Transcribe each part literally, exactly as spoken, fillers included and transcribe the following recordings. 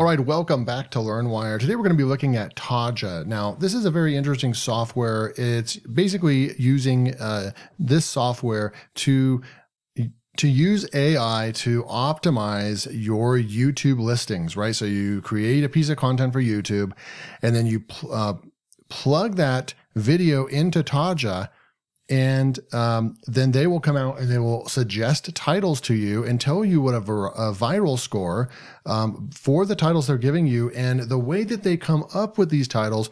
All right, welcome back to LearnWire. Today we're going to be looking at Taja. Now, this is a very interesting software. It's basically using uh, this software to to use A I to optimize your YouTube listings, right? So you create a piece of content for YouTube, and then you pl uh, plug that video into Taja, and um, then they will come out and they will suggest titles to you and tell you what a, vir a viral score um, for the titles they're giving you. And the way that they come up with these titles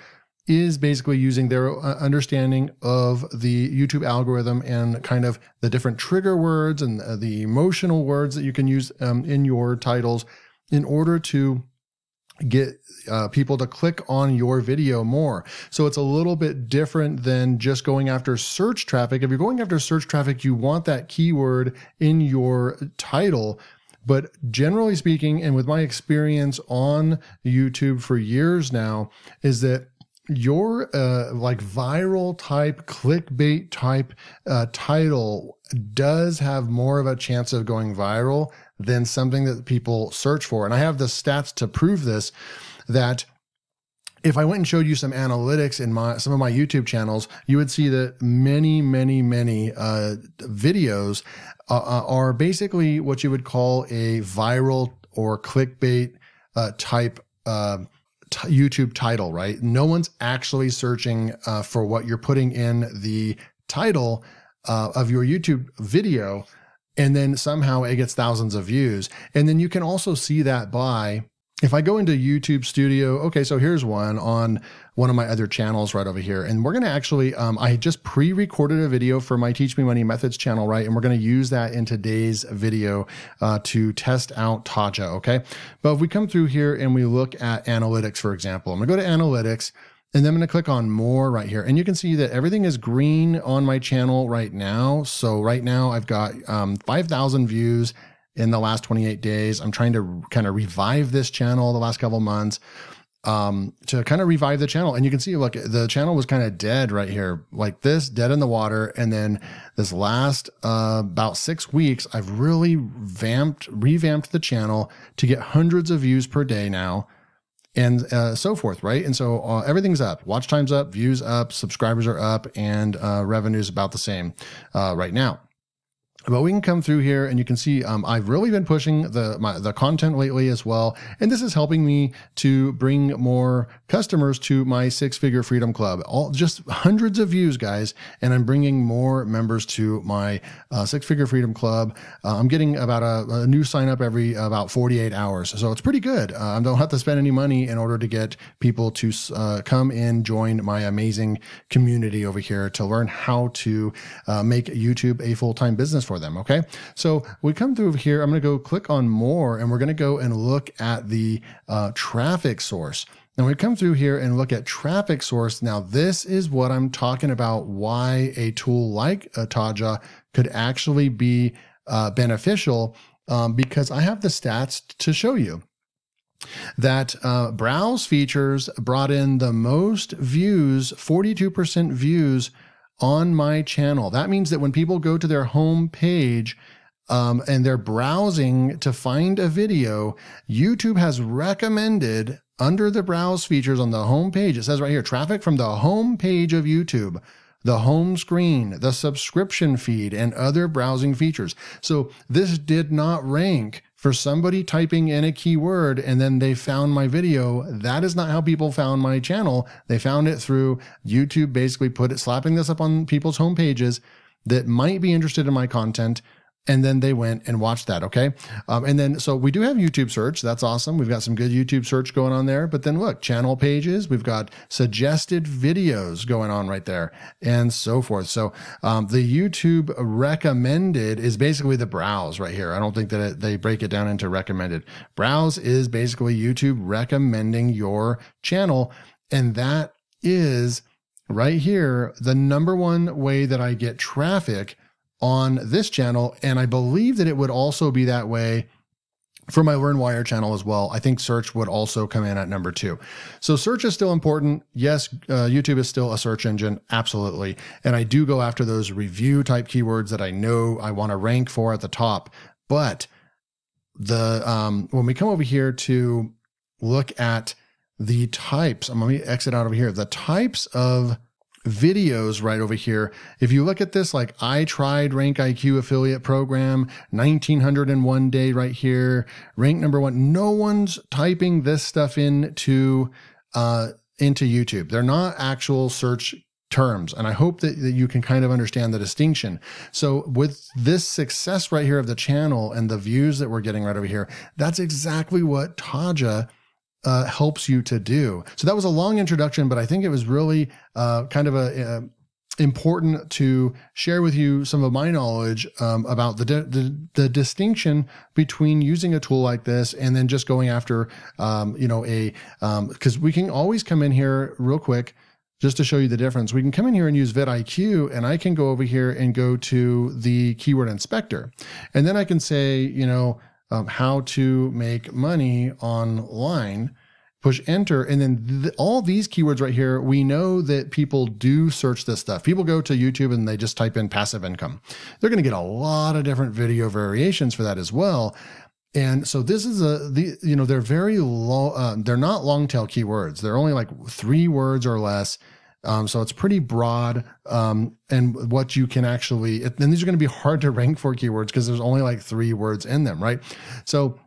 is basically using their understanding of the YouTube algorithm and kind of the different trigger words and the emotional words that you can use um, in your titles in order to get uh, people to click on your video more. So it's a little bit different than just going after search traffic. If you're going after search traffic, you want that keyword in your title. But generally speaking, and with my experience on YouTube for years now, is that your uh, like viral type, clickbait type uh, title does have more of a chance of going viral than something that people search for. And I have the stats to prove this, that if I went and showed you some analytics in my some of my YouTube channels, you would see that many, many, many uh, videos uh, are basically what you would call a viral or clickbait uh, type uh YouTube title, right? No one's actually searching uh, for what you're putting in the title uh, of your YouTube video, and then somehow it gets thousands of views. And then you can also see that by, if I go into YouTube Studio, okay, so here's one on one of my other channels right over here, and we're going to actually, um, I just pre-recorded a video for my Teach Me Money Methods channel, right? And we're going to use that in today's video uh, to test out Taja, okay? But if we come through here and we look at analytics, for example, I'm going to go to analytics, and then I'm going to click on more right here. And you can see that everything is green on my channel right now. So right now I've got um, five thousand views in the last twenty-eight days. I'm trying to kind of revive this channel the last couple of months. Um, to kind of revive the channel. And you can see, look, the channel was kind of dead right here, like this, dead in the water. And then this last uh, about six weeks, I've really vamped, revamped the channel to get hundreds of views per day now, and uh, so forth, right? And so uh, everything's up, watch time's up, views up, subscribers are up, and uh, revenue's about the same uh, right now. But we can come through here and you can see um, I've really been pushing the my, the content lately as well. And this is helping me to bring more customers to my Six Figure Freedom Club. All just hundreds of views, guys. And I'm bringing more members to my uh, Six Figure Freedom Club. Uh, I'm getting about a, a new sign up every about forty-eight hours. So it's pretty good. Uh, I don't have to spend any money in order to get people to uh, come and join my amazing community over here to learn how to uh, make YouTube a full-time business for them. Okay. So we come through here, I'm going to go click on more, and we're going to go and look at the uh, traffic source. And we come through here and look at traffic source. Now, this is what I'm talking about, why a tool like uh, Taja could actually be uh, beneficial, um, because I have the stats to show you that uh, browse features brought in the most views, forty-two percent views on my channel. That means that when people go to their home page um, and they're browsing to find a video, YouTube has recommended under the browse features on the home page, it says right here, traffic from the home page of YouTube, the home screen, the subscription feed, and other browsing features. So this did not rank for somebody typing in a keyword and then they found my video. That is not how people found my channel. They found it through YouTube, basically put it, slapping this up on people's home pages that might be interested in my content. And then they went and watched that. Okay. Um, and then, so we do have YouTube search. That's awesome. We've got some good YouTube search going on there, but then look, channel pages, we've got suggested videos going on right there and so forth. So, um, the YouTube recommended is basically the browse right here. I don't think that it, they break it down into recommended. Browse is basically YouTube recommending your channel. And that is right here, the number one way that I get traffic on this channel. And I believe that it would also be that way for my LearnWire channel as well. I think search would also come in at number two. So search is still important. Yes, uh, YouTube is still a search engine. Absolutely. And I do go after those review type keywords that I know I want to rank for at the top. But the um, when we come over here to look at the types. I'm going to exit out over here. The types of videos right over here. If you look at this, like I tried Rank I Q affiliate program, nineteen oh one day right here, rank number one. No one's typing this stuff into, uh, into YouTube. They're not actual search terms. And I hope that, that you can kind of understand the distinction. So with this success right here of the channel and the views that we're getting right over here, that's exactly what Taja Uh, helps you to do. So that was a long introduction, but I think it was really uh, kind of a, a important to share with you some of my knowledge um, about the, the the distinction between using a tool like this and then just going after, um, you know, a, um, because we can always come in here real quick just to show you the difference. We can come in here and use vidIQ, and I can go over here and go to the keyword inspector. And then I can say, you know, Um, how to make money online, push enter. And then th all these keywords right here, we know that people do search this stuff. People go to YouTube and they just type in passive income. They're going to get a lot of different video variations for that as well. And so this is a, the, you know, they're very low, uh, they're not long tail keywords. They're only like three words or less. Um, so it's pretty broad, um, and what you can actually, and these are going to be hard to rank for keywords because there's only like three words in them, right? So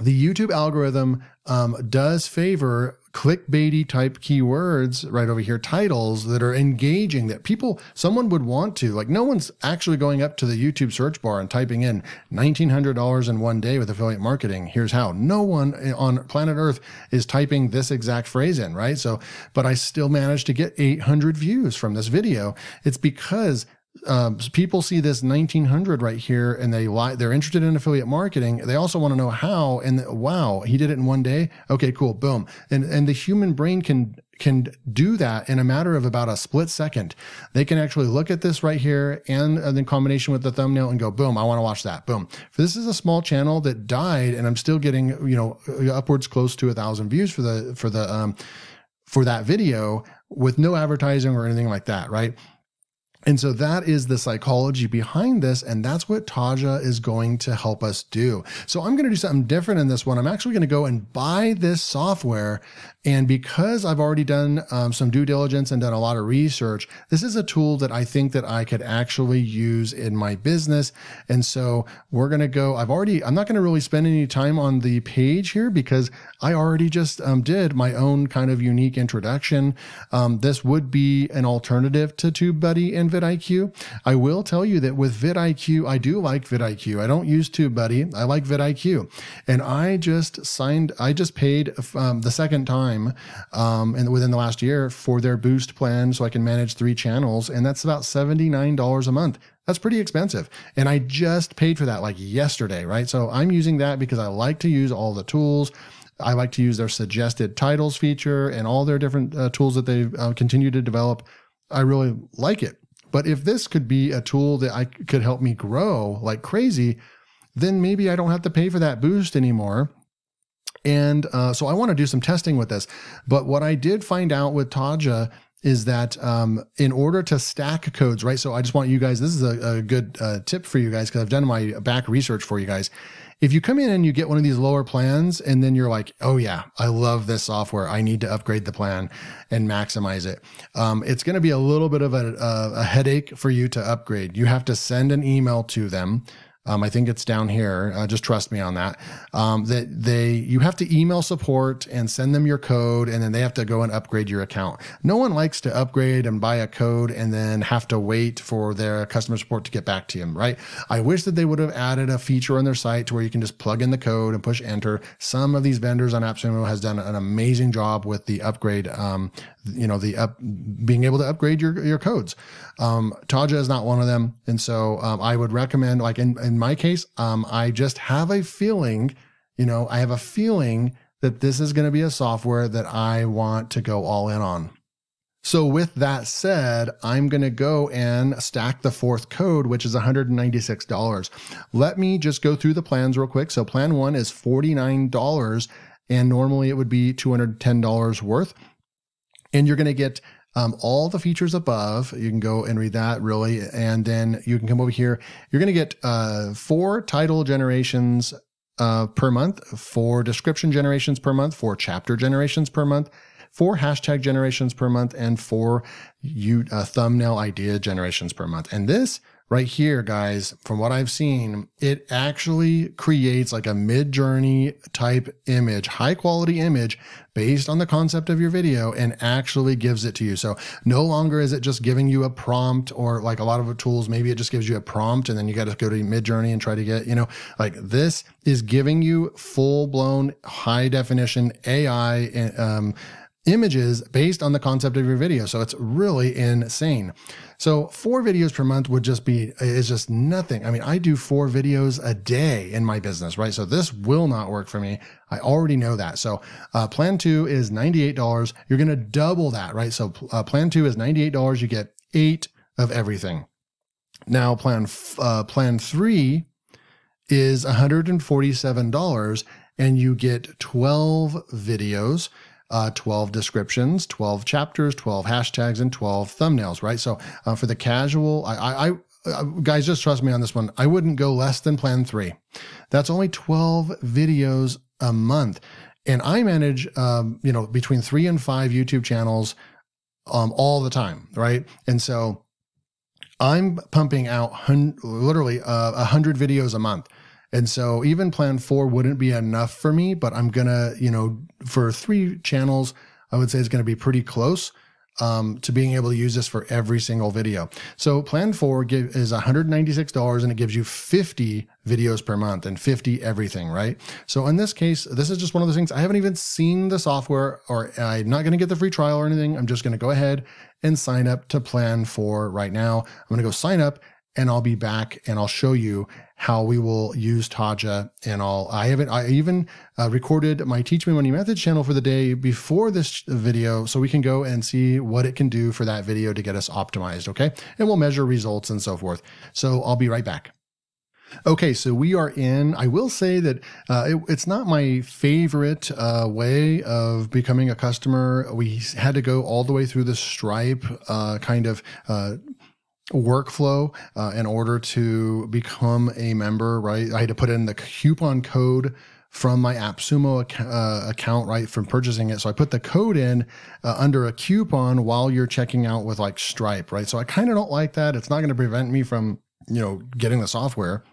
the YouTube algorithm um, does favor clickbaity type keywords right over here, titles that are engaging, that people, someone would want to, like no one's actually going up to the YouTube search bar and typing in nineteen hundred dollars in one day with affiliate marketing. Here's how. No one on planet Earth is typing this exact phrase in, right? So, but I still managed to get eight hundred views from this video. It's because Um, people see this nineteen hundred right here and they lie, they're interested in affiliate marketing. They also want to know how, and the, wow, he did it in one day. Okay, cool. Boom. And, and the human brain can, can do that in a matter of about a split second. They can actually look at this right here and, and in combination with the thumbnail and go, boom, I want to watch that. Boom. So this is a small channel that died, and I'm still getting, you know, upwards close to a thousand views for the, for the, um, for that video with no advertising or anything like that. Right. And so that is the psychology behind this, and that's what Taja is going to help us do. So I'm going to do something different in this one. I'm actually going to go and buy this software, and because I've already done um, some due diligence and done a lot of research, this is a tool that I think that I could actually use in my business. And so we're going to go, I've already, I'm not going to really spend any time on the page here because I already just um, did my own kind of unique introduction. Um, this would be an alternative to TubeBuddy and vidIQ. I will tell you that with vidIQ, I do like vidIQ. I don't use TubeBuddy. I like vidIQ. And I just signed, I just paid um, the second time um, and within the last year for their boost plan so I can manage three channels. And that's about seventy-nine dollars a month. That's pretty expensive. And I just paid for that like yesterday, right? So I'm using that because I like to use all the tools. I like to use their suggested titles feature and all their different uh, tools that they uh, continue to develop. I really like it. But if this could be a tool that I could help me grow like crazy, then maybe I don't have to pay for that boost anymore. And uh, so I want to do some testing with this. But what I did find out with Taja is that um, in order to stack codes, right? So I just want you guys, this is a, a good uh, tip for you guys because I've done my back research for you guys. If you come in and you get one of these lower plans and then you're like, oh yeah, I love this software. I need to upgrade the plan and maximize it. Um, it's going to be a little bit of a, a, a headache for you to upgrade. You have to send an email to them. Um, I think it's down here. Uh, just trust me on that. Um, that they, you have to email support and send them your code, and then they have to go and upgrade your account. No one likes to upgrade and buy a code and then have to wait for their customer support to get back to them, right? I wish that they would have added a feature on their site to where you can just plug in the code and push enter. Some of these vendors on AppSumo has done an amazing job with the upgrade. Um, you know, the up being able to upgrade your your codes. Um, Taja is not one of them, and so um, I would recommend, like in in my case, um, I just have a feeling, you know, I have a feeling that this is going to be a software that I want to go all in on. So with that said, I'm going to go and stack the fourth code, which is one hundred ninety-six dollars. Let me just go through the plans real quick. So plan one is forty-nine dollars, and normally it would be two hundred ten dollars worth. And you're going to get um, all the features above. You can go and read that really. And then you can come over here. You're going to get uh, four title generations uh, per month, four description generations per month, four chapter generations per month, four hashtag generations per month, and four you, uh, thumbnail idea generations per month. And this right here, guys, from what I've seen, it actually creates like a mid-journey type image, high quality image based on the concept of your video, and actually gives it to you. So no longer is it just giving you a prompt, or like a lot of tools, maybe it just gives you a prompt and then you got to go to mid-journey and try to get, you know, like this is giving you full blown high definition A I, um, images based on the concept of your video. So it's really insane. So four videos per month would just be, is just nothing. I mean, I do four videos a day in my business, right? So this will not work for me. I already know that. So uh, plan two is ninety-eight dollars. You're going to double that, right? So uh, plan two is ninety-eight dollars. You get eight of everything. Now plan, f uh, plan three is one hundred forty-seven dollars, and you get twelve videos, Uh, twelve descriptions, twelve chapters, twelve hashtags, and twelve thumbnails, right? So uh, for the casual, I, I, I, guys, just trust me on this one. I wouldn't go less than plan three. That's only twelve videos a month. And I manage, um, you know, between three and five YouTube channels um, all the time, right? And so I'm pumping out hun literally uh, one hundred videos a month. And so even plan four wouldn't be enough for me, but I'm going to, you know, for three channels, I would say it's going to be pretty close um, to being able to use this for every single video. So plan four give, is one hundred ninety-six dollars, and it gives you fifty videos per month and fifty everything, right? So in this case, this is just one of those things. I haven't even seen the software, or I'm not going to get the free trial or anything. I'm just going to go ahead and sign up to plan four right now. I'm going to go sign up, and I'll be back and I'll show you how we will use Taja. And I'll, I haven't, I even uh, recorded my Teach Me Money Methods channel for the day before this video, so we can go and see what it can do for that video to get us optimized. Okay. And we'll measure results and so forth. So I'll be right back. Okay, so we are in. I will say that uh, it, it's not my favorite uh, way of becoming a customer. We had to go all the way through the Stripe uh, kind of uh, workflow uh, in order to become a member, right? I had to put in the coupon code from my AppSumo ac uh, account, right, from purchasing it. So I put the code in uh, under a coupon while you're checking out with like Stripe, right? So I kind of don't like that. It's not going to prevent me from, you know, getting the software,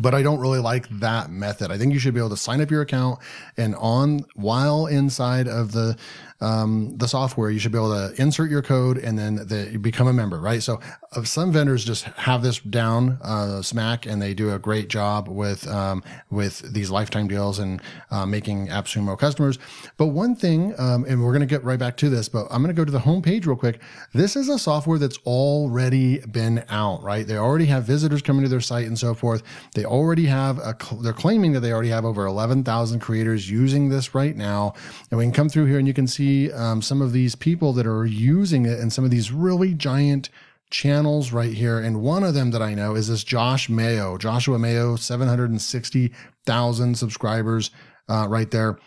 but I don't really like that method. I think you should be able to sign up your account, and on while inside of the um, the software, you should be able to insert your code and then they become a member, right? So uh, some vendors just have this down uh, smack, and they do a great job with um, with these lifetime deals and uh, making AppSumo customers. But one thing, um, and we're going to get right back to this, but I'm going to go to the homepage real quick. This is a software that's already been out, right? They already have visitors coming to their site and so forth. They They already have, a, they're claiming that they already have over eleven thousand creators using this right now. And we can come through here and you can see um, some of these people that are using it, and some of these really giant channels right here. And one of them that I know is this Josh Mayo, Joshua Mayo, seven hundred sixty thousand subscribers uh, right there.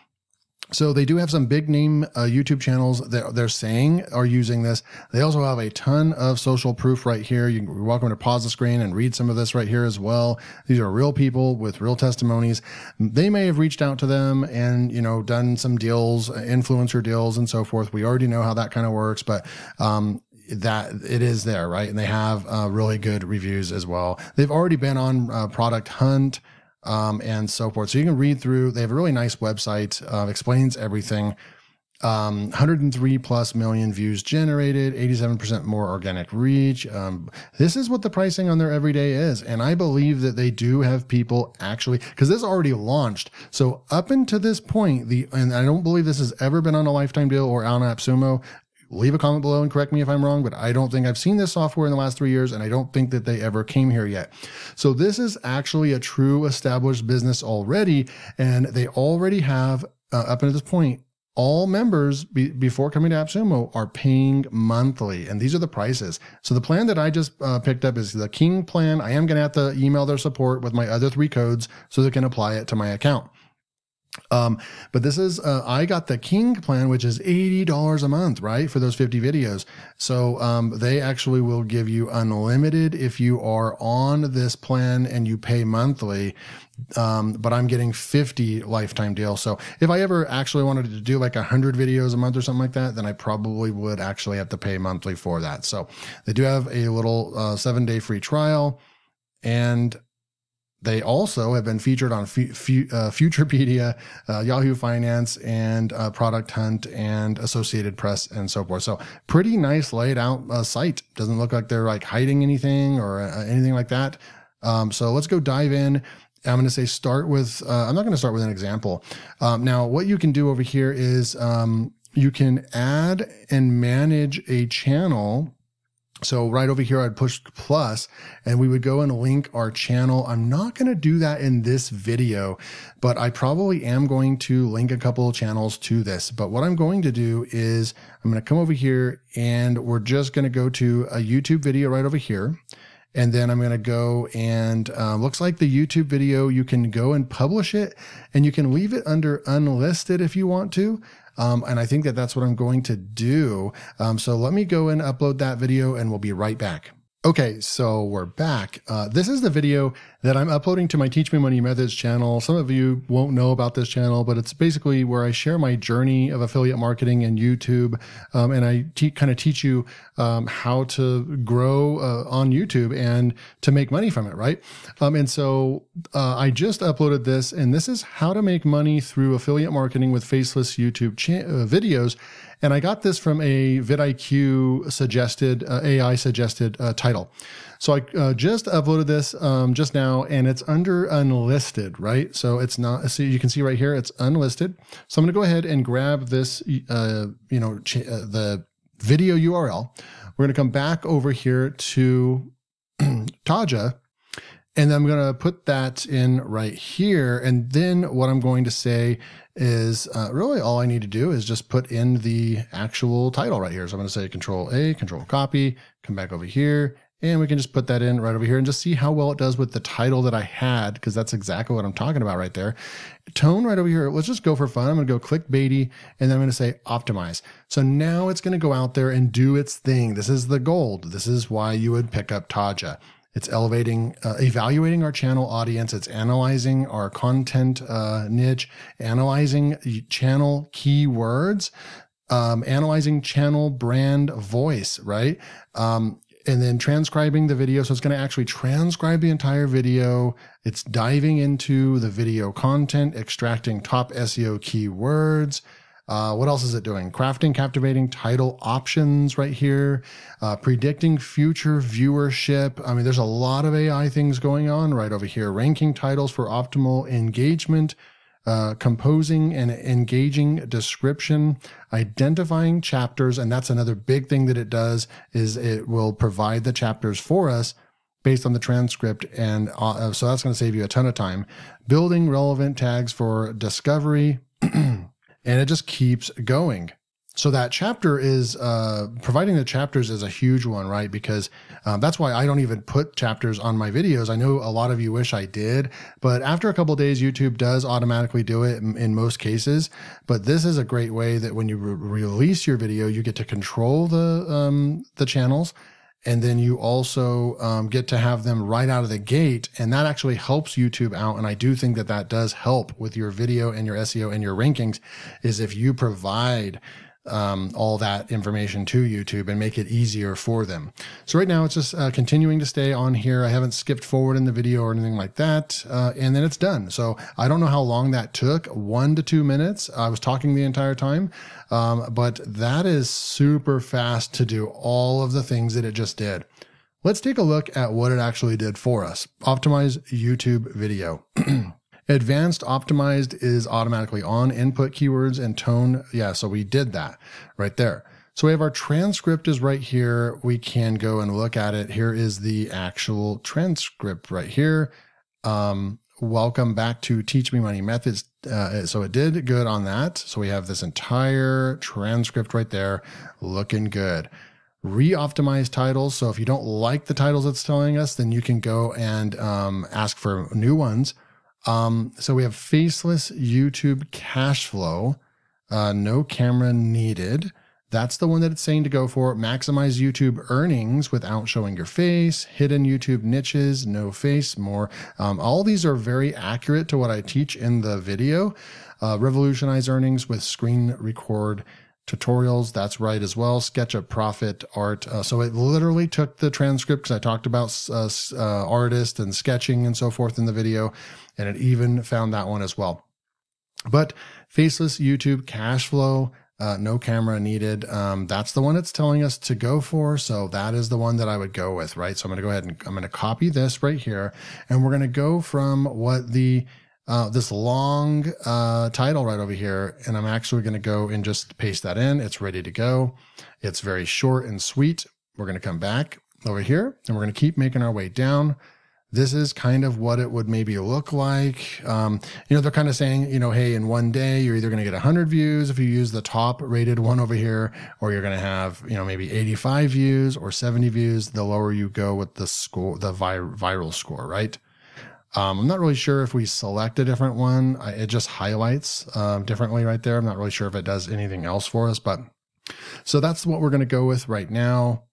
So they do have some big name uh, YouTube channels that they're saying are using this. They also have a ton of social proof right here. You're welcome to pause the screen and read some of this right here as well. These are real people with real testimonies. They may have reached out to them and, you know, done some deals, influencer deals and so forth. We already know how that kind of works, but um, that it is there, right? And they have uh, really good reviews as well. They've already been on uh, Product Hunt. Um, and so forth. So you can read through. They have a really nice website, uh, explains everything. Um, one hundred three plus million views generated, eighty-seven percent more organic reach. Um, this is what the pricing on their everyday is. And I believe that they do have people actually, because this already launched. So up until this point, the, and I don't believe this has ever been on a lifetime deal or on AppSumo. Leave a comment below and correct me if I'm wrong, but I don't think I've seen this software in the last three years, and I don't think that they ever came here yet. So this is actually a true established business already, and they already have, uh, up until this point, all members be, before coming to AppSumo are paying monthly, and these are the prices. So the plan that I just uh, picked up is the King plan. I am going to have to email their support with my other three codes so they can apply it to my account. Um, but this is, uh, I got the King plan, which is eighty dollars a month, right? For those fifty videos. So, um, they actually will give you unlimited if you are on this plan and you pay monthly. Um, but I'm getting fifty lifetime deals. So if I ever actually wanted to do like a hundred videos a month or something like that, then I probably would actually have to pay monthly for that. So they do have a little, uh, seven day free trial, and they also have been featured on F F uh, Futurepedia, uh, Yahoo Finance, and uh, Product Hunt, and Associated Press, and so forth. So pretty nice laid out uh, site. Doesn't look like they're like hiding anything or uh, anything like that. Um, so let's go dive in. I'm going to say start with, uh, I'm not going to start with an example. Um, now what you can do over here is um, you can add and manage a channel. So right over here, I'd push plus and we would go and link our channel. I'm not going to do that in this video, but I probably am going to link a couple of channels to this. But what I'm going to do is I'm going to come over here and we're just going to go to a YouTube video right over here. And then I'm going to go and uh, looks like the YouTube video, you can go and publish it and you can leave it under unlisted if you want to. Um, and I think that that's what I'm going to do. Um, so let me go and upload that video and we'll be right back. Okay, so we're back. Uh, this is the video that I'm uploading to my Teach Me Money Methods channel. Some of you won't know about this channel, but it's basically where I share my journey of affiliate marketing and YouTube. Um, and I kind of teach you um, how to grow uh, on YouTube and to make money from it, right? Um, and so uh, I just uploaded this, and this is how to make money through affiliate marketing with faceless YouTube cha uh, videos. And I got this from a vidIQ suggested, uh, A I suggested uh, title. So I uh, just uploaded this um, just now, and it's under unlisted, right? So it's not, so you can see right here, it's unlisted. So I'm gonna go ahead and grab this, uh, you know, ch uh, the video U R L. We're gonna come back over here to Taja, and I'm gonna put that in right here. And then what I'm going to say is uh, really all I need to do is just put in the actual title right here. So I'm gonna say control A, control copy, come back over here, and we can just put that in right over here and just see how well it does with the title that I had, because that's exactly what I'm talking about right there. Tone right over here, let's just go for fun. I'm gonna go clickbaity, and then I'm gonna say optimize. So now it's gonna go out there and do its thing. This is the gold. This is why you would pick up Taja. It's elevating, uh, evaluating our channel audience. It's analyzing our content uh, niche, analyzing channel keywords, um, analyzing channel brand voice, right? Um, and then transcribing the video. So it's going to actually transcribe the entire video. It's diving into the video content, extracting top S E O keywords. Uh, what else is it doing? Crafting captivating title options right here, uh, predicting future viewership. I mean, there's a lot of A I things going on right over here. Ranking titles for optimal engagement, uh, composing an engaging description, identifying chapters. And that's another big thing that it does, is it will provide the chapters for us based on the transcript. And uh, so that's going to save you a ton of time. Building relevant tags for discovery. And it just keeps going. So that chapter is, uh, providing the chapters is a huge one, right? Because um, that's why I don't even put chapters on my videos. I know a lot of you wish I did, but after a couple of days, YouTube does automatically do it in, in most cases. But this is a great way that when you re release your video, you get to control the, um, the channels. And then you also um, get to have them right out of the gate. And that actually helps YouTube out. And I do think that that does help with your video and your S E O and your rankings, is if you provide um, all that information to YouTube and make it easier for them. So right now it's just uh, continuing to stay on here. I haven't skipped forward in the video or anything like that. Uh, and then it's done. So I don't know how long that took, one to two minutes. I was talking the entire time. Um, but that is super fast to do all of the things that it just did. Let's take a look at what it actually did for us. Optimize YouTube video. Advanced optimized is automatically on, input keywords and tone. Yeah, so we did that right there. So we have our transcript is right here. We can go and look at it. Here is the actual transcript right here. Um, welcome back to Teach Me Money Methods. Uh, so it did good on that. So we have this entire transcript right there, looking good. Re-optimize titles. So if you don't like the titles it's telling us, then you can go and um, ask for new ones. Um, so we have faceless YouTube cash flow, uh, no camera needed. That's the one that it's saying to go for. Maximize YouTube earnings without showing your face, hidden YouTube niches, no face, more. Um, all these are very accurate to what I teach in the video. Uh, revolutionize earnings with screen record tutorials. That's right as well. Sketch up profit art. Uh, so it literally took the transcript, because I talked about uh, uh, artists and sketching and so forth in the video, and it even found that one as well. But faceless YouTube cash flow, uh, no camera needed. Um, that's the one it's telling us to go for. So that is the one that I would go with, right? So I'm going to go ahead and I'm going to copy this right here, and we're going to go from what the Uh, this long uh, title right over here, and I'm actually going to go and just paste that in. It's ready to go. It's very short and sweet. We're going to come back over here, and we're going to keep making our way down. This is kind of what it would maybe look like. Um, you know, they're kind of saying, you know, hey, in one day, you're either going to get one hundred views if you use the top rated one over here, or you're going to have, you know, maybe eighty-five views or seventy views, the lower you go with the score, the vir- viral score, right? Um, I'm not really sure if we select a different one. I, it just highlights um, differently right there. I'm not really sure if it does anything else for us, but so that's what we're going to go with right now.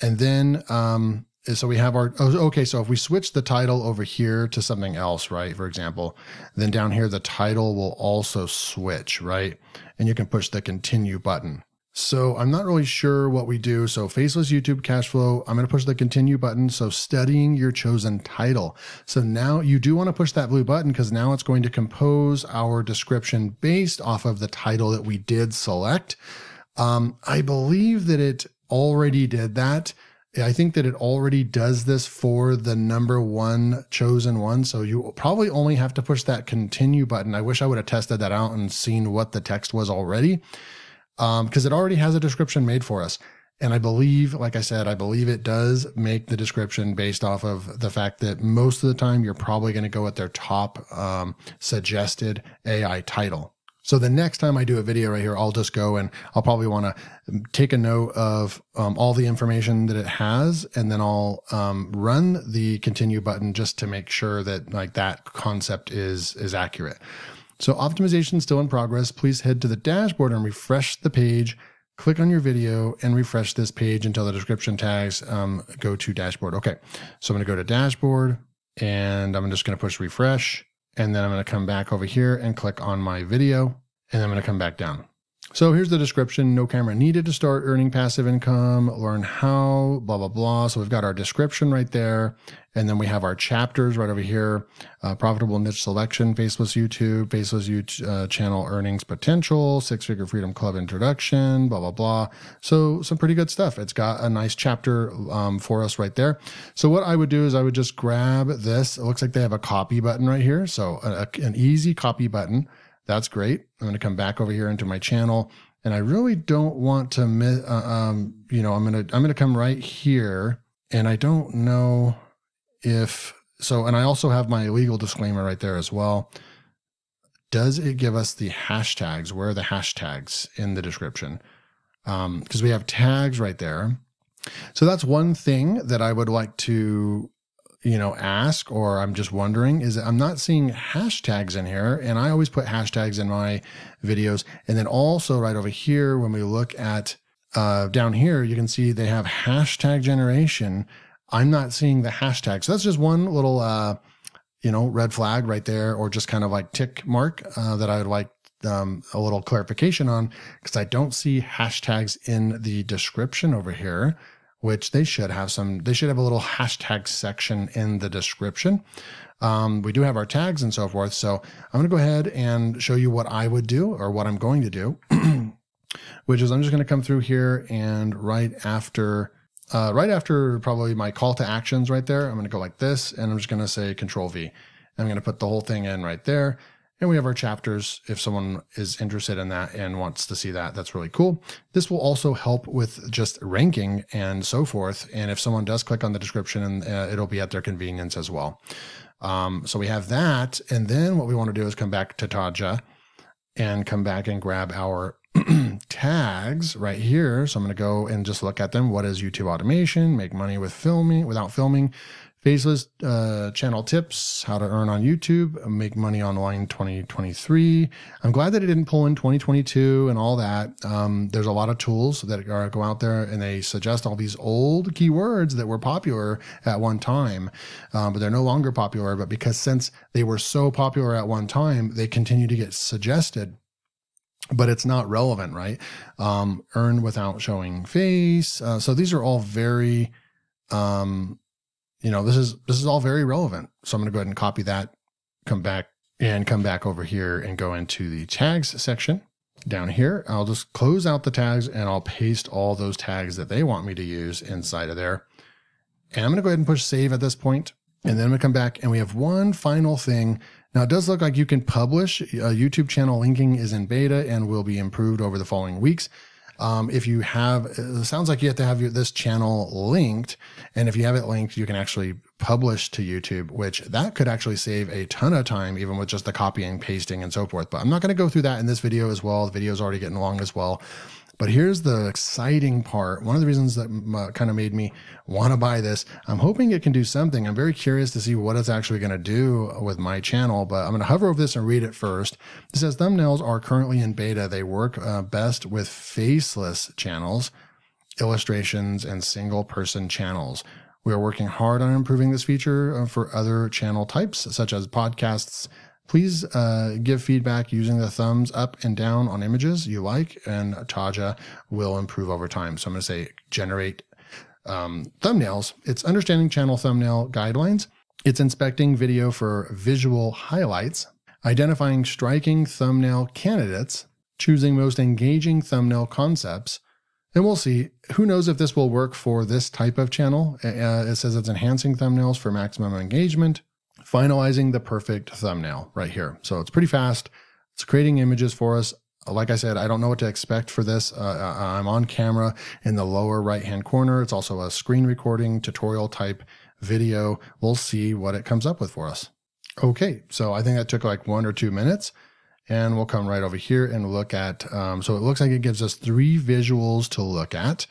And then, um, so we have our, oh, okay. So if we switch the title over here to something else, right? For example, then down here, the title will also switch, right? And you can push the continue button. So I'm not really sure what we do. So faceless YouTube cash flow, I'm going to push the continue button. So studying your chosen title. So now you do want to push that blue button, because now it's going to compose our description based off of the title that we did select. Um, I believe that it already did that. I think that it already does this for the number one chosen one. So you probably only have to push that continue button. I wish I would have tested that out and seen what the text was already. Um, because it already has a description made for us. And I believe, like I said, I believe it does make the description based off of the fact that most of the time you're probably going to go at their top um, suggested A I title. So the next time I do a video right here, I'll just go and I'll probably want to take a note of um, all the information that it has, and then I'll um, run the continue button just to make sure that like that concept is is accurate. So optimization still in progress. Please head to the dashboard and refresh the page. Click on your video and refresh this page until the description tags um, go to dashboard. Okay, so I'm going to go to dashboard, and I'm just going to push refresh. And then I'm going to come back over here and click on my video, and I'm going to come back down. So here's the description. No camera needed to start earning passive income, learn how, blah, blah, blah. So we've got our description right there. And then we have our chapters right over here. Uh, profitable niche selection, faceless YouTube, faceless YouTube uh, channel earnings potential, Six Figure Freedom Club introduction, blah, blah, blah. So some pretty good stuff. It's got a nice chapter um, for us right there. So what I would do is I would just grab this. It looks like they have a copy button right here. So a, a, an easy copy button. That's great. I'm going to come back over here into my channel, and I really don't want to miss, uh, um, you know, I'm going to, I'm going to come right here, and I don't know if so, and I also have my legal disclaimer right there as well. Does it give us the hashtags? Where are the hashtags in the description? Um, because we have tags right there. So that's one thing that I would like to, you know, ask, or I'm just wondering, is I'm not seeing hashtags in here. And I always put hashtags in my videos. And then also right over here, when we look at uh, down here, you can see they have hashtag generation. I'm not seeing the hashtags. So that's just one little, uh, you know, red flag right there, or just kind of like tick mark uh, that I would like um, a little clarification on, because I don't see hashtags in the description over here, which they should have some, they should have a little hashtag section in the description. Um, we do have our tags and so forth. So I'm going to go ahead and show you what I would do, or what I'm going to do, which is I'm just going to come through here, and right after, uh, right after probably my call to actions right there, I'm going to go like this, and I'm just going to say Control V. I'm going to put the whole thing in right there. And we have our chapters if someone is interested in that and wants to see that. That's really cool. This will also help with just ranking and so forth. And if someone does click on the description, and uh, it'll be at their convenience as well. Um, so we have that. And then what we want to do is come back to Taja and come back and grab our tags right here. So I'm going to go and just look at them. What is YouTube automation? Make money with filming, without filming. Faceless uh, channel tips, how to earn on YouTube, make money online twenty twenty-three. I'm glad that it didn't pull in twenty twenty-two and all that. Um, there's a lot of tools that are, go out there and they suggest all these old keywords that were popular at one time, um, but they're no longer popular. But because since they were so popular at one time, they continue to get suggested. But it's not relevant, right? Um, earn without showing face. Uh, so these are all very... Um, You know, this is, this is all very relevant. So I'm going to go ahead and copy that, come back and come back over here and go into the tags section down here. I'll just close out the tags and I'll paste all those tags that they want me to use inside of there. And I'm going to go ahead and push save at this point. And then we come back and we have one final thing. Now it does look like you can publish. A YouTube channel linking is in beta and will be improved over the following weeks. Um, if you have, it sounds like you have to have your, this channel linked, and if you have it linked, you can actually publish to YouTube, which that could actually save a ton of time, even with just the copying, pasting, and so forth. But I'm not going to go through that in this video as well. The video is already getting long as well. But here's the exciting part. One of the reasons that uh, kind of made me want to buy this, I'm hoping it can do something. I'm very curious to see what it's actually going to do with my channel, but I'm going to hover over this and read it first. It says thumbnails are currently in beta. They work uh, best with faceless channels, illustrations, and single person channels. We are working hard on improving this feature for other channel types, such as podcasts. Please uh, give feedback using the thumbs up and down on images you like, and Taja will improve over time. So I'm going to say generate um, thumbnails. It's understanding channel thumbnail guidelines. It's inspecting video for visual highlights, identifying striking thumbnail candidates, choosing most engaging thumbnail concepts. And we'll see. Who knows if this will work for this type of channel? Uh, it says it's enhancing thumbnails for maximum engagement. Finalizing the perfect thumbnail right here. So it's pretty fast. It's creating images for us. Like I said, I don't know what to expect for this. Uh, I'm on camera in the lower right-hand corner. It's also a screen recording tutorial type video. We'll see what it comes up with for us. Okay, so I think that took like one or two minutes. And we'll come right over here and look at, um, so it looks like it gives us three visuals to look at.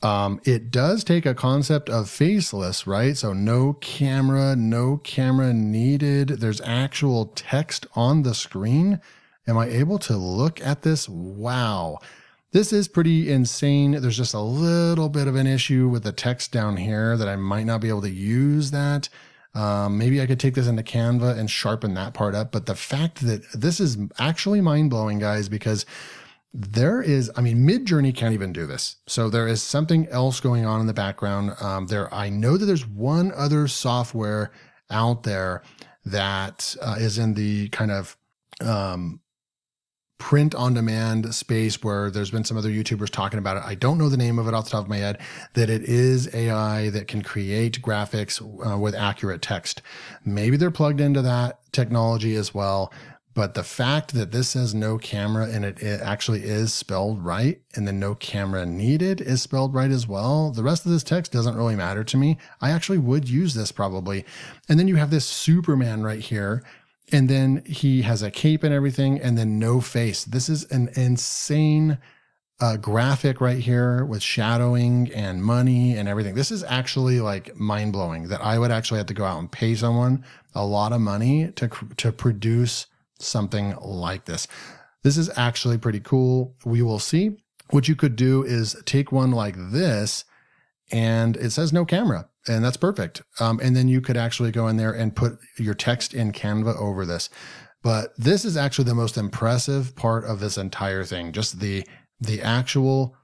Um, it does take a concept of faceless, right? So no camera, no camera needed. There's actual text on the screen. Am I able to look at this? Wow. This is pretty insane. There's just a little bit of an issue with the text down here that I might not be able to use that. Um, maybe I could take this into Canva and sharpen that part up. But the fact that this is actually mind-blowing, guys, because there is, I mean, MidJourney can't even do this. So there is something else going on in the background. Um, there, I know that there's one other software out there that uh, is in the kind of um, print on demand space where there's been some other YouTubers talking about it. I don't know the name of it off the top of my head, that it is A I that can create graphics uh, with accurate text. Maybe they're plugged into that technology as well. But the fact that this says no camera and it, it actually is spelled right, and then no camera needed is spelled right as well. The rest of this text doesn't really matter to me. I actually would use this probably. And then you have this Superman right here. And then he has a cape and everything, and then no face. This is an insane uh, graphic right here with shadowing and money and everything. This is actually like mind-blowing that I would actually have to go out and pay someone a lot of money to, to produce something like this. This is actually pretty cool. We will see. What you could do is take one like this, and it says no camera, and that's perfect. Um, and then you could actually go in there and put your text in Canva over this. But this is actually the most impressive part of this entire thing. Just the, the actual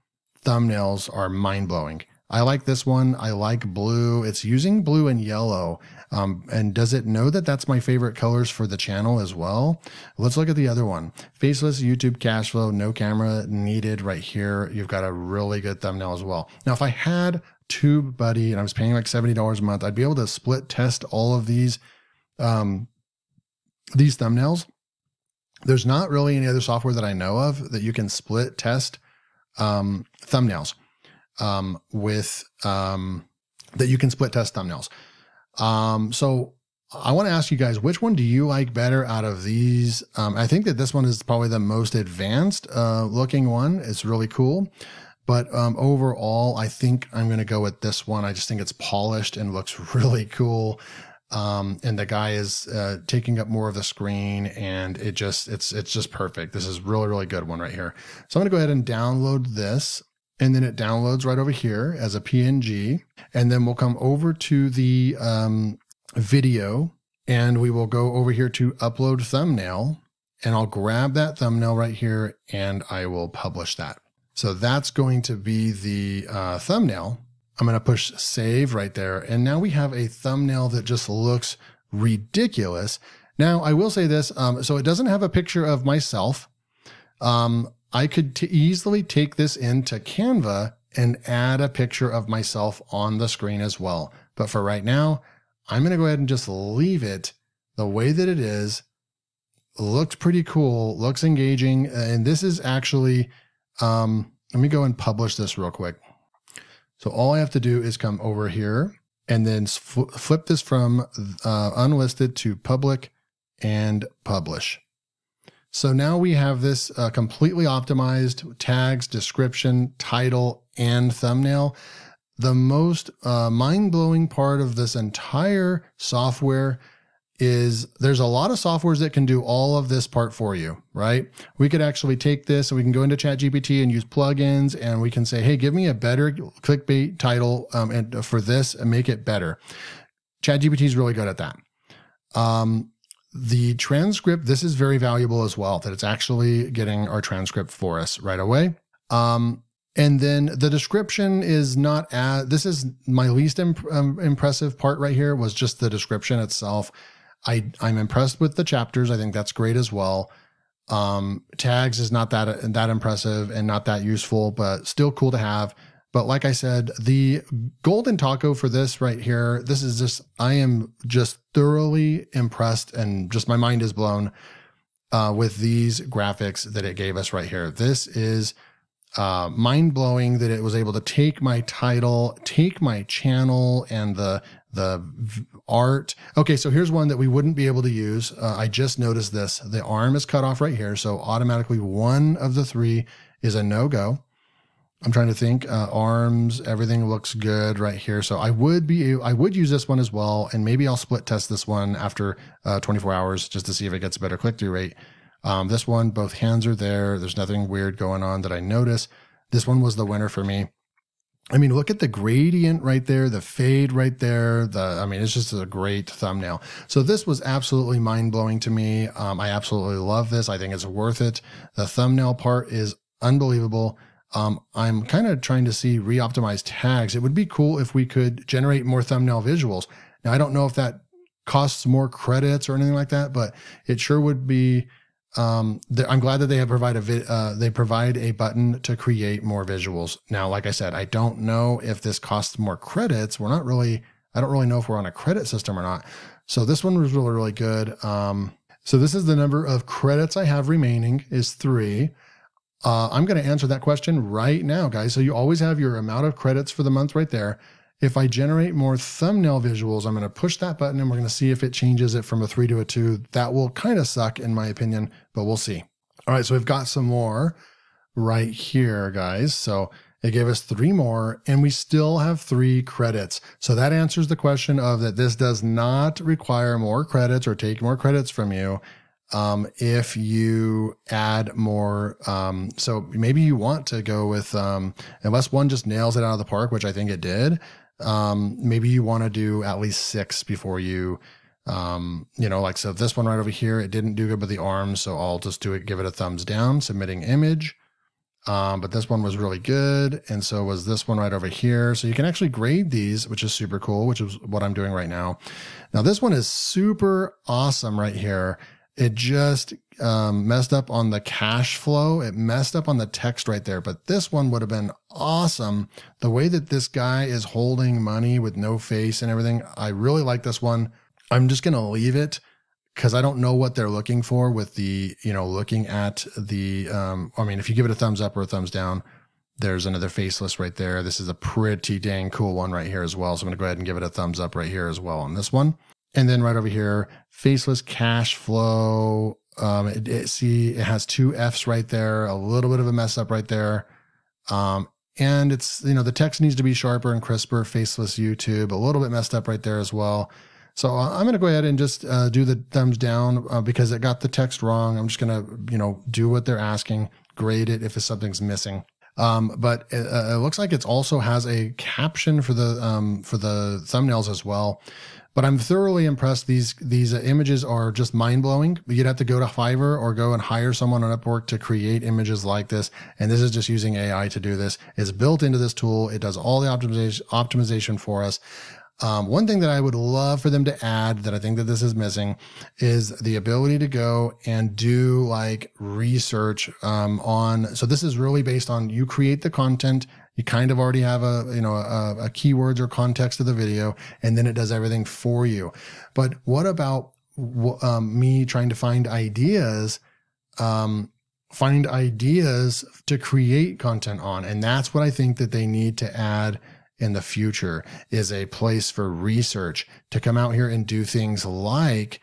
thumbnails are mind-blowing. I like this one. I like blue. It's using blue and yellow. Um, and does it know that that's my favorite colors for the channel as well? Let's look at the other one. Faceless YouTube cash flow, no camera needed right here. You've got a really good thumbnail as well. Now, if I had TubeBuddy and I was paying like seventy dollars a month, I'd be able to split test all of these, um, these thumbnails. There's not really any other software that I know of that you can split test um, thumbnails. Um, with, um, that you can split test thumbnails. Um, so I want to ask you guys, which one do you like better out of these? Um, I think that this one is probably the most advanced, uh, looking one. It's really cool, But um, overall, I think I'm going to go with this one. I just think it's polished and looks really cool. Um, and the guy is uh, taking up more of the screen, and it just it's it's just perfect. This is really, really good one right here. So I'm going to go ahead and download this. And then it downloads right over here as a P N G. And then we'll come over to the um, video, and we will go over here to upload thumbnail. And I'll grab that thumbnail right here, and I will publish that. So that's going to be the uh, thumbnail. I'm going to push save right there. And now we have a thumbnail that just looks ridiculous. Now, I will say this. Um, so it doesn't have a picture of myself. Um, I could t- easily take this into Canva and add a picture of myself on the screen as well. But for right now, I'm going to go ahead and just leave it the way that it is. Looks pretty cool. Looks engaging. And this is actually... Um, let me go and publish this real quick. So all I have to do is come over here and then fl- flip this from uh, unlisted to public and publish. So now we have this uh, completely optimized: tags, description, title, and thumbnail. The most uh, mind-blowing part of this entire software is there's a lot of softwares that can do all of this part for you, right? We could actually take this and we can go into ChatGPT and use plugins, and we can say, hey, give me a better clickbait title um, and for this and make it better. ChatGPT is really good at that. Um, the transcript, this is very valuable as well, that it's actually getting our transcript for us right away. Um, and then the description is not as, this is my least imp- um, impressive part right here, was just the description itself. I, I'm impressed with the chapters. I think that's great as well. Um, tags is not that that impressive and not that useful, but still cool to have. But like I said, the golden taco for this right here, this is just, I am just thoroughly impressed, and just my mind is blown uh, with these graphics that it gave us right here. This is uh, mind-blowing that it was able to take my title, take my channel, and the the art. Okay, so here's one that we wouldn't be able to use. Uh, I just noticed this. The arm is cut off right here. So automatically one of the three is a no-go. I'm trying to think, uh, arms, everything looks good right here. So I would be, I would use this one as well. And maybe I'll split test this one after uh, twenty-four hours just to see if it gets a better click-through rate. Um, this one, both hands are there. There's nothing weird going on that I notice. This one was the winner for me. I mean, look at the gradient right there, the fade right there. The I mean, it's just a great thumbnail. So this was absolutely mind-blowing to me. Um, I absolutely love this. I think it's worth it. The thumbnail part is unbelievable. Um, I'm kind of trying to see re-optimized tags. It would be cool if we could generate more thumbnail visuals. Now, I don't know if that costs more credits or anything like that, but it sure would be... Um, I'm glad that they have provide a, uh, they provide a button to create more visuals. Now, like I said, I don't know if this costs more credits. We're not really, I don't really know if we're on a credit system or not. So this one was really, really good. Um, so this is the number of credits I have remaining is three. Uh, I'm going to answer that question right now, guys. So you always have your amount of credits for the month right there. If I generate more thumbnail visuals, I'm going to push that button and we're going to see if it changes it from a three to a two. That will kind of suck in my opinion, but we'll see. All right. So we've got some more right here, guys. So it gave us three more and we still have three credits. So that answers the question of that. This does not require more credits or take more credits from you. Um, if you add more, um, so maybe you want to go with, um, unless one just nails it out of the park, which I think it did. Um, maybe you want to do at least six before you, um, you know, like, so this one right over here, it didn't do good with the arms. So I'll just do it, give it a thumbs down, submitting image. Um, but this one was really good. And so was this one right over here. So you can actually grade these, which is super cool, which is what I'm doing right now. Now, this one is super awesome right here. It just um, messed up on the cash flow. It messed up on the text right there. But this one would have been awesome. The way that this guy is holding money with no face and everything. I really like this one. I'm just going to leave it because I don't know what they're looking for with the, you know, looking at the, um, I mean, if you give it a thumbs up or a thumbs down, there's another faceless right there. This is a pretty dang cool one right here as well. So I'm going to go ahead and give it a thumbs up right here as well on this one. And then right over here, faceless cash flow. Um, it, it, see, it has two F's right there, a little bit of a mess up right there. Um, And it's, you know, the text needs to be sharper and crisper, faceless YouTube, a little bit messed up right there as well. So I'm going to go ahead and just uh, do the thumbs down uh, because it got the text wrong. I'm just going to, you know, do what they're asking, grade it if something's missing. Um, but it, uh, it looks like it also has a caption for the um, for the thumbnails as well. But I'm thoroughly impressed. These these uh, images are just mind-blowing. You'd have to go to Fiverr or go and hire someone on Upwork to create images like this. And this is just using A I to do this. It's built into this tool. It does all the optimization, optimization for us. Um, one thing that I would love for them to add that I think that this is missing is the ability to go and do like research um, on. So this is really based on you create the content. You kind of already have a, you know, a, a keywords or context of the video, and then it does everything for you. But what about um, me trying to find ideas, um, find ideas to create content on? And that's what I think that they need to add in the future, is a place for research to come out here and do things like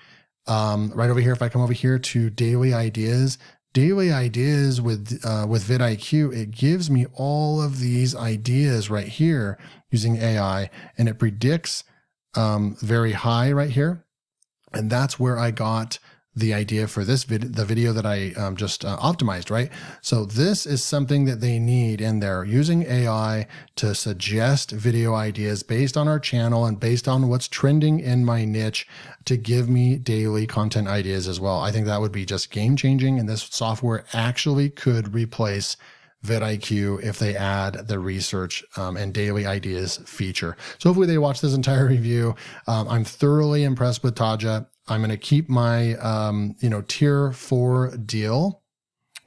um, right over here. If I come over here to daily ideas, Daily ideas with uh, with vidIQ, it gives me all of these ideas right here using A I, and it predicts um, very high right here, and that's where I got the idea for this vid the video that I um, just uh, optimized. Right, so this is something that they need in there, using A I to suggest video ideas based on our channel and based on what's trending in my niche, to give me daily content ideas as well. I think that would be just game changing, and this software actually could replace vidIQ if they add the research um, and daily ideas feature. So hopefully they watch this entire review. Um, I'm thoroughly impressed with Taja. I'm going to keep my um, you know, tier four deal,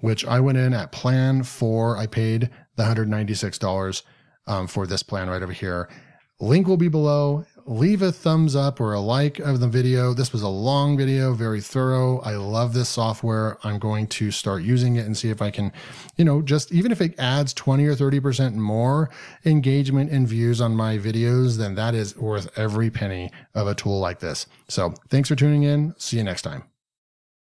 which I went in at plan four. I paid the one hundred ninety-six dollars um, for this plan right over here. Link will be below. Leave a thumbs up or a like of the video. This was a long video, very thorough. I love this software. I'm going to start using it and see if I can, you know, just even if it adds twenty or thirty percent more engagement and views on my videos, then that is worth every penny of a tool like this. So thanks for tuning in. See you next time.